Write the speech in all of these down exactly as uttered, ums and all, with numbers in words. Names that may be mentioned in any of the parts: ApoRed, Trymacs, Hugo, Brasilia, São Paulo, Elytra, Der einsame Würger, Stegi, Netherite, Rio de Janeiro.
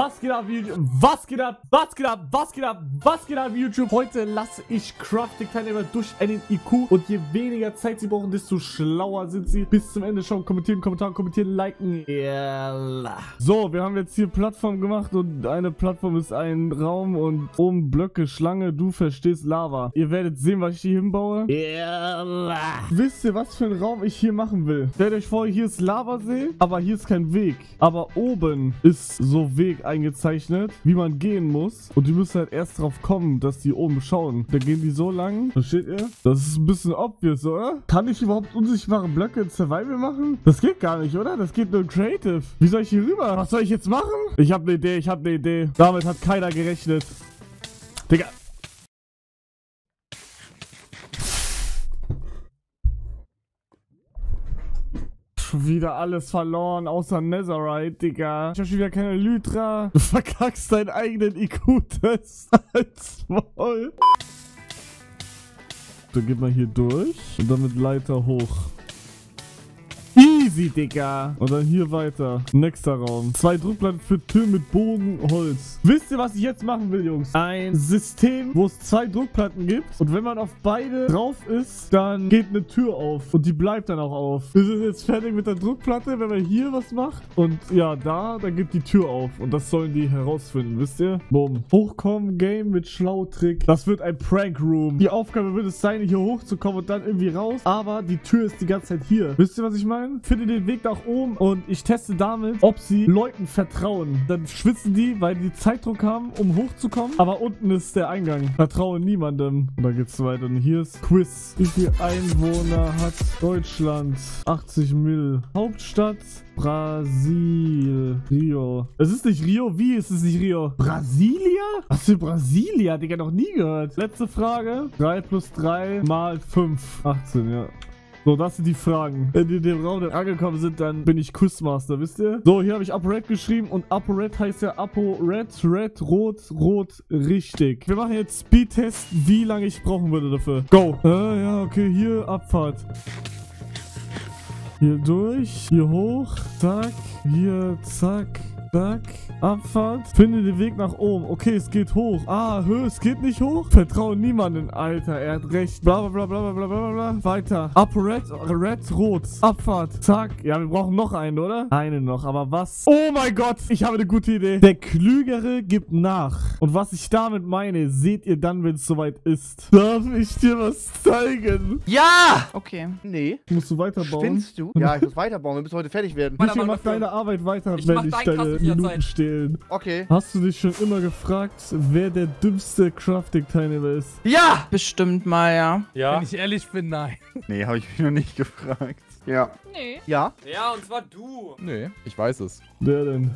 Was geht ab, YouTube? Was geht ab? Was geht ab? Was geht ab? Was geht ab, YouTube? Heute lasse ich Crafting-Teilnehmer durch einen I Q. Und je weniger Zeit sie brauchen, desto schlauer sind sie. Bis zum Ende schauen, kommentieren, kommentieren, kommentieren, liken. Yeah. So, wir haben jetzt hier Plattform gemacht. Und eine Plattform ist ein Raum. Und oben Blöcke, Schlange, du verstehst Lava. Ihr werdet sehen, was ich hier hinbaue. Yeah. Wisst ihr, was für einen Raum ich hier machen will? Stellt euch vor, hier ist Lavasee. Aber hier ist kein Weg. Aber oben ist so Weg eingezeichnet, wie man gehen muss. Und die müssen halt erst drauf kommen, dass die oben schauen. Da gehen die so lang. Versteht ihr? Das ist ein bisschen obvious, oder? Kann ich überhaupt unsichtbare Blöcke in Survival machen? Das geht gar nicht, oder? Das geht nur in Creative. Wie soll ich hier rüber? Was soll ich jetzt machen? Ich habe eine Idee, ich habe eine Idee. Damit hat keiner gerechnet. Digga. Wieder alles verloren, außer Netherite, Digga. Ich hab schon wieder keine Lytra. Du verkackst deinen eigenen I Q-Test als Maul. Dann geht man hier durch und dann mit Leiter hoch. Easy, Digga. Und dann hier weiter. Nächster Raum. Zwei Druckplatten für Tür mit Boden, Holz. Wisst ihr, was ich jetzt machen will, Jungs? Ein System, wo es zwei Druckplatten gibt. Und wenn man auf beide drauf ist, dann geht eine Tür auf. Und die bleibt dann auch auf. Wir sind jetzt fertig mit der Druckplatte, wenn man hier was macht. Und ja, da, dann geht die Tür auf. Und das sollen die herausfinden, wisst ihr? Boom. Hochkommen, Game mit Schlautrick. Das wird ein Prank Room. Die Aufgabe wird es sein, hier hochzukommen und dann irgendwie raus. Aber die Tür ist die ganze Zeit hier. Wisst ihr, was ich meine? Finde den Weg nach oben und ich teste damit, ob sie Leuten vertrauen. Dann schwitzen die, weil die Zeitdruck haben, um hochzukommen. Aber unten ist der Eingang. Vertrauen niemandem. Und dann geht's weiter. Und hier ist Quiz. Wie viele Einwohner hat Deutschland? achtzig Millionen. Hauptstadt? Brasil. Rio. Es ist nicht Rio. Wie ist es nicht Rio? Brasilia? Was für Brasilia? Digga, noch nie gehört. Letzte Frage. drei plus drei mal fünf. achtzehn, ja. So, das sind die Fragen. Wenn die in dem Raum dann angekommen sind, dann bin ich Quizmaster, wisst ihr? So, hier habe ich ApoRed geschrieben und ApoRed heißt ja ApoRed, Red, Rot, Rot, richtig. Wir machen jetzt Speedtest, wie lange ich brauchen würde dafür. Go! Äh, ja, okay, hier Abfahrt. Hier durch, hier hoch, zack, hier, zack. Zack, Abfahrt. Finde den Weg nach oben. Okay, es geht hoch. Ah, Höhe, es geht nicht hoch. Vertraue niemanden, Alter. Er hat recht. Bla, bla, bla, bla, bla, bla, bla. Weiter. Up, red, red, rot. Abfahrt. Zack. Ja, wir brauchen noch einen, oder? Einen noch, aber was? Oh mein Gott, ich habe eine gute Idee. Der Klügere gibt nach. Und was ich damit meine, seht ihr dann, wenn es soweit ist. Darf ich dir was zeigen? Ja! Okay. Nee. Musst du weiterbauen? Spinnst du? Ja, ich muss weiterbauen. Wir müssen heute fertig werden. Bitte mach deine Arbeit weiter, ich wenn ich deine... Minuten stehlen. Okay. Hast du dich schon immer gefragt, wer der dümmste Crafting-Teilnehmer ist? Ja! Bestimmt mal, ja. Ja. Wenn ich ehrlich bin, nein. Nee, habe ich mich noch nicht gefragt. Ja. Nee. Ja? Ja, und zwar du. Nee, ich weiß es. Wer denn?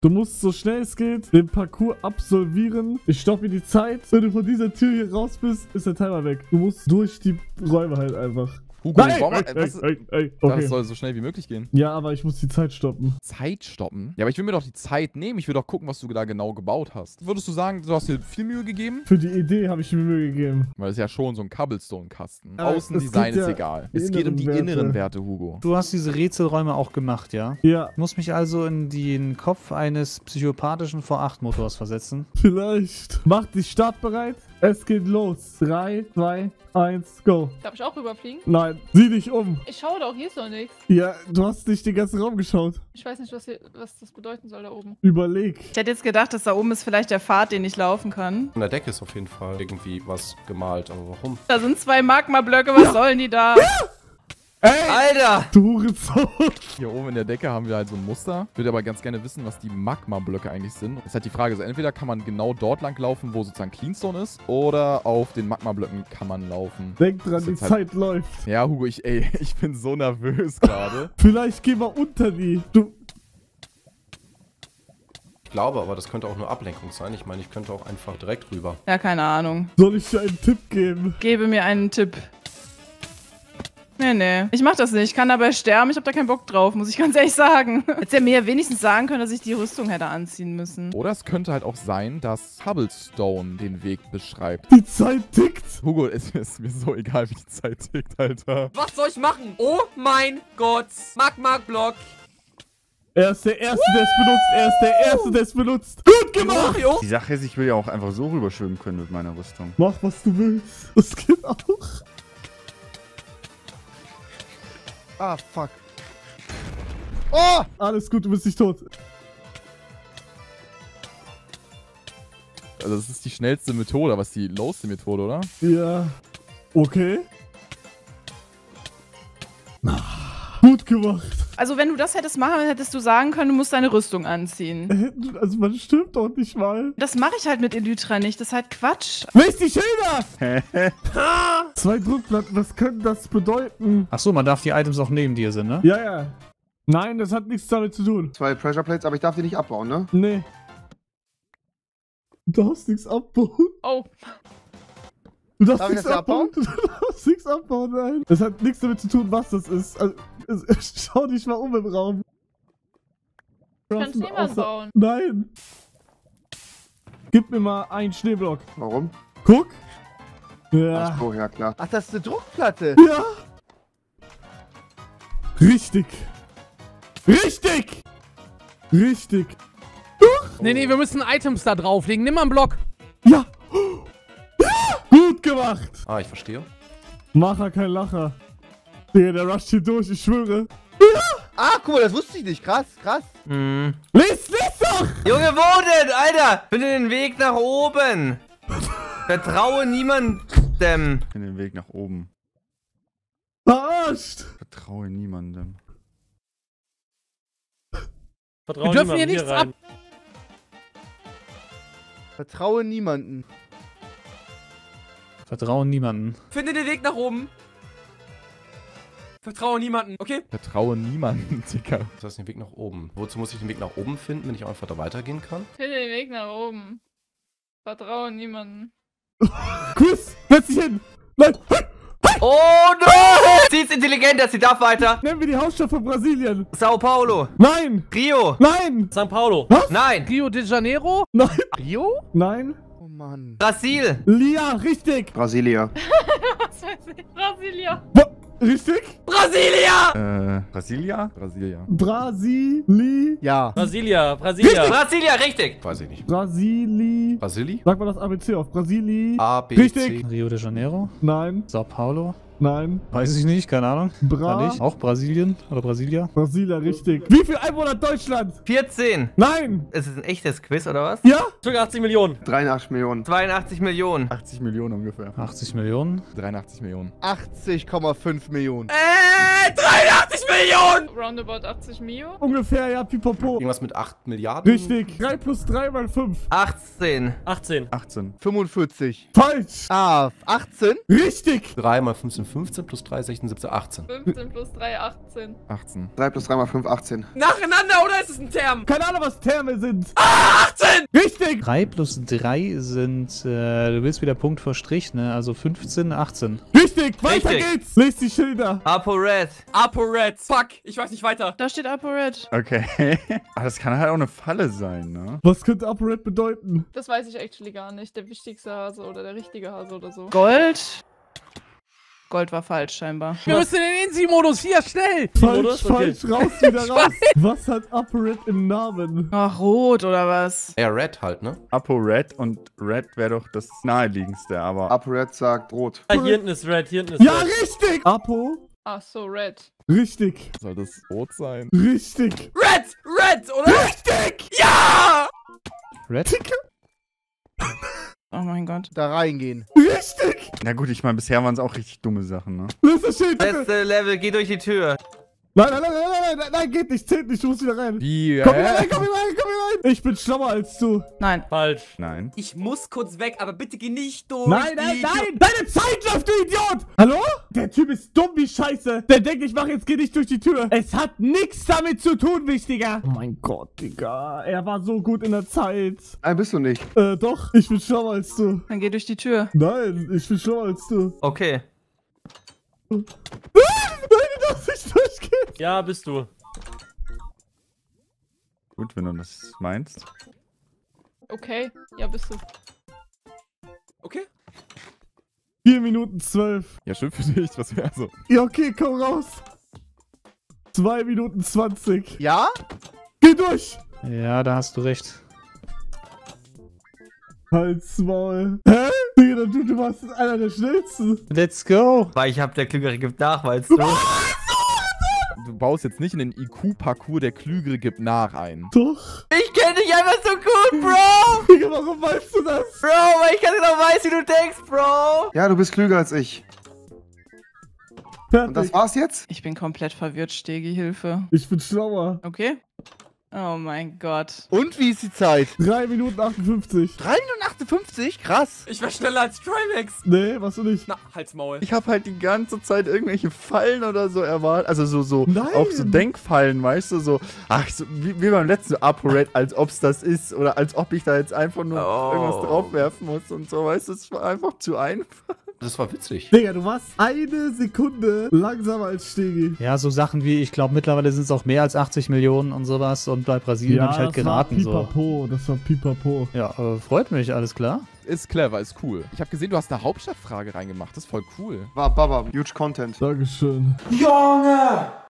Du musst so schnell es geht den Parcours absolvieren. Ich stoppe die Zeit. Wenn du von dieser Tür hier raus bist, ist der Timer weg. Du musst durch die Räume halt einfach. Hugo, nein, warum, ey, was, ey, ey, okay. Das soll so schnell wie möglich gehen. Ja, aber ich muss die Zeit stoppen. Zeit stoppen? Ja, aber ich will mir doch die Zeit nehmen. Ich will doch gucken, was du da genau gebaut hast. Würdest du sagen, du hast dir viel Mühe gegeben? Für die Idee habe ich mir Mühe gegeben. Weil es ja schon so ein Cobblestone-Kasten. Außendesign ist ja egal. Es geht um die Werte. Inneren Werte, Hugo. Du hast diese Rätselräume auch gemacht, ja? Ja. Ich muss mich also in den Kopf eines psychopathischen V acht Motors versetzen. Vielleicht. Mach die Start bereit. Es geht los. drei, zwei, eins, go. Darf ich auch rüberfliegen? Nein. Sieh dich um. Ich schaue doch, hier ist doch nichts. Ja, du hast nicht den ganzen Raum geschaut. Ich weiß nicht, was, hier, was das bedeuten soll da oben. Überleg. Ich hätte jetzt gedacht, dass da oben ist vielleicht der Pfad, den ich laufen kann. An der Decke ist auf jeden Fall irgendwie was gemalt, aber warum? Da sind zwei Magma-Blöcke, was ja. sollen die da? Ja. Ey, Alter! Du Rizzo! Hier oben in der Decke haben wir halt so ein Muster. Ich würde aber ganz gerne wissen, was die Magma-Blöcke eigentlich sind. Jetzt hat die Frage, also entweder kann man genau dort lang laufen, wo sozusagen Cleanstone ist, oder auf den Magma-Blöcken kann man laufen. Denk dran, die Zeit halt... läuft. Ja, Hugo, ich, ey, ich bin so nervös gerade. Vielleicht gehen wir unter die... Du... Ich glaube, aber das könnte auch nur Ablenkung sein. Ich meine, ich könnte auch einfach direkt rüber. Ja, keine Ahnung. Soll ich dir einen Tipp geben? Gebe mir einen Tipp. Nee, nee. Ich mach das nicht. Ich kann dabei sterben. Ich hab da keinen Bock drauf, muss ich ganz ehrlich sagen. Hätte er mir ja wenigstens sagen können, dass ich die Rüstung hätte anziehen müssen. Oder es könnte halt auch sein, dass Cobblestone den Weg beschreibt. Die Zeit tickt. Hugo, es ist mir so egal, wie die Zeit tickt, Alter. Was soll ich machen? Oh mein Gott. Magma-Block. Er ist der Erste, der es benutzt. Er ist der Erste, der es benutzt. Gut gemacht! Die Sache ist, ich will ja auch einfach so rüberschwimmen können mit meiner Rüstung. Mach, was du willst. Das geht auch. Ah, fuck. Oh! Alles gut, du bist nicht tot. Also das ist die schnellste Methode, aber es ist die lowste Methode, oder? Ja. Okay. Gut gemacht. Also wenn du das hättest machen, hättest du sagen können, du musst deine Rüstung anziehen. Also man stimmt doch nicht mal. Das mache ich halt mit Elytra nicht, das ist halt Quatsch. Mist, die Schilder! Zwei Druckplatten, was könnte das bedeuten? Achso, man darf die Items auch neben dir sind, ne? Ja, ja. Nein, das hat nichts damit zu tun. Zwei Pressure Plates, aber ich darf die nicht abbauen, ne? Nee. Du darfst nichts abbauen. Oh. Du darfst darf nichts ich das abbauen? abbauen? Du darfst nichts abbauen, nein. Das hat nichts damit zu tun, was das ist. Also, schau dich mal um im Raum. Du kannst niemals bauen. Nein. Gib mir mal einen Schneeblock. Warum? Guck. Ja. Ach, oh, ja, klar. Ach, das ist eine Druckplatte. Ja. Richtig. Richtig. Richtig. Oh. Nee, nee, wir müssen Items da drauflegen. Nimm mal einen Block. Ja. Ja. Gut gemacht. Ah, ich verstehe. Macher, kein Lacher. Digga, der rusht hier durch, ich schwöre. Ja! Ah, guck mal, das wusste ich nicht. Krass, krass. Mm. Lies, lies doch! Junge, wo denn? Alter, finde den Weg nach oben. Vertraue niemandem. Finde den Weg nach oben. Verarscht! Vertraue niemandem. Vertraue Wir dürfen hier nichts ab... Vertraue niemanden. Vertraue niemanden. Finde den Weg nach oben. Vertraue niemanden, okay? Vertraue niemanden, Digga. Das heißt, den Weg nach oben. Wozu muss ich den Weg nach oben finden, wenn ich einfach da weitergehen kann? Finde den Weg nach oben. Vertraue niemanden. Chris, setz dich hin! Nein! Oh no! Sie ist intelligenter, sie darf weiter. Nennen wir die Hauptstadt von Brasilien. Sao Paulo. Nein. Rio. Nein. São Paulo. Was? Nein. Rio de Janeiro. Nein. Rio? Nein. Oh Mann. Brasil. Lia, richtig. Brasilia. Was weiß ich? Brasilia. Bo Richtig? Brasilia! Äh, Brasilia? Brasilia. Brasilia. Brasilia, Brasilia. Richtig. Brasilia, richtig. Weiß ich nicht. Brasili. Brasili? Sag mal das A B C auf. Brasili. A B C. Richtig. Rio de Janeiro? Nein. Sao Paulo? Nein. Weiß ich nicht, keine Ahnung. Bra. Nicht. Auch Brasilien oder Brasilia? Brasilia, richtig. Wie viel Einwohner hat Deutschland? vierzehn. Nein. Ist es ein echtes Quiz oder was? Ja. achtzig Millionen. dreiundachtzig Millionen. zweiundachtzig Millionen. achtzig Millionen ungefähr. achtzig Millionen. dreiundachtzig Millionen. achtzig Komma fünf Millionen. Äh, dreiundachtzig Millionen. Roundabout achtzig Millionen. Ungefähr, ja, pipapo. Irgendwas mit acht Milliarden. Richtig. drei plus drei mal fünf. achtzehn. achtzehn. achtzehn. fünfundvierzig. Falsch. Ah, achtzehn. Richtig. drei mal fünfzehn. fünfzehn plus drei, sechzehn, siebzehn, achtzehn. fünfzehn plus drei, achtzehn. achtzehn. drei plus drei mal fünf, achtzehn. Nacheinander oder ist es ein Term? Keine Ahnung, was Terme sind. Ah, achtzehn! Richtig! drei plus drei sind, äh, du willst wieder Punkt vor Strich, ne? Also fünfzehn, achtzehn. Richtig! Weiter Richtig. geht's! Lest die Schilder. ApoRed. ApoRed. Fuck, ich weiß nicht weiter. Da steht ApoRed. Okay. Aber das kann halt auch eine Falle sein, ne? Was könnte ApoRed bedeuten? Das weiß ich actually gar nicht. Der wichtigste Hase oder der richtige Hase oder so. Gold? Gold war falsch, scheinbar. Wir müssen in den Insi-Modus, hier, schnell! Falsch, falsch, okay. Raus, wieder raus! Was hat ApoRed im Namen? Ach, rot, oder was? Ja, Red halt, ne? ApoRed und Red wäre doch das naheliegendste, aber... ApoRed sagt rot. Ah, hier hinten ist Red, hier hinten ist ja, Red. Ja, richtig! Apo... Ach so, Red. Richtig. Soll das rot sein? Richtig! Red! Red, oder? Richtig! Ja! Red? Oh mein Gott. Da reingehen. Richtig! Na gut, ich meine, bisher waren es auch richtig dumme Sachen, ne? Das ist letzte Level, geh durch die Tür. Nein, nein, nein, nein, nein, nein, geht nicht, zählt nicht, du musst wieder rein. Wie? Komm wieder rein, komm wieder rein, komm wieder rein. Ich bin schlauer als du. Nein. Falsch. Nein. Ich muss kurz weg, aber bitte geh nicht durch. Nein, nein, nein. Deine Zeit läuft, du Idiot. Hallo? Der Typ ist dumm wie Scheiße. Der denkt, ich mach jetzt, geh nicht durch die Tür. Es hat nichts damit zu tun, wichtiger. Oh mein Gott, Digga. Er war so gut in der Zeit. Nein, bist du nicht. Äh, doch. Ich bin schlauer als du. Dann geh durch die Tür. Nein, ich bin schlauer als du. Okay. Ah! Ja, bist du. Gut, wenn du das meinst. Okay, ja, bist du. Okay. vier Minuten zwölf. Ja, schön für dich, was wäre so. Ja, okay, komm raus. zwei Minuten zwanzig. Ja? Geh durch! Ja, da hast du recht. Halt's Maul. Hä? Digga, du, du warst einer der schnellsten. Let's go. Weil ich hab der Klügere gibt nach, weißt du? Du baust jetzt nicht in den I Q-Parcours, der Klügere gibt nach ein. Doch. Ich kenne dich einfach so gut, Bro. Digga, warum weißt du das? Bro, weil ich gerade noch weiß, wie du denkst, Bro. Ja, du bist klüger als ich. Fertig. Und das war's jetzt? Ich bin komplett verwirrt, Stegi, Hilfe. Ich bin schlauer. Okay. Oh mein Gott. Und wie ist die Zeit? drei Minuten achtundfünfzig. drei Minuten achtundfünfzig? Krass. Ich war schneller als Trymacs. Nee, warst du nicht. Na, halt's Maul. Ich habe halt die ganze Zeit irgendwelche Fallen oder so erwartet. Also so, so. Nein. Auch so Denkfallen, weißt du? So, ach, so, wie, wie beim letzten ApoRed, als ob's das ist. Oder als ob ich da jetzt einfach nur oh. irgendwas draufwerfen muss und so, weißt du? Das war einfach zu einfach. Das war witzig. Digga, du warst eine Sekunde langsamer als Stegi. Ja, so Sachen wie, ich glaube, mittlerweile sind es auch mehr als achtzig Millionen und sowas. Und bei Brasilien ja, habe ich halt geraten. Das war pipapo, so. Das war pipapo. Ja, äh, freut mich, alles klar. Ist clever, ist cool. Ich habe gesehen, du hast eine Hauptstadtfrage reingemacht. Das ist voll cool. War Baba, huge Content. Dankeschön. Junge!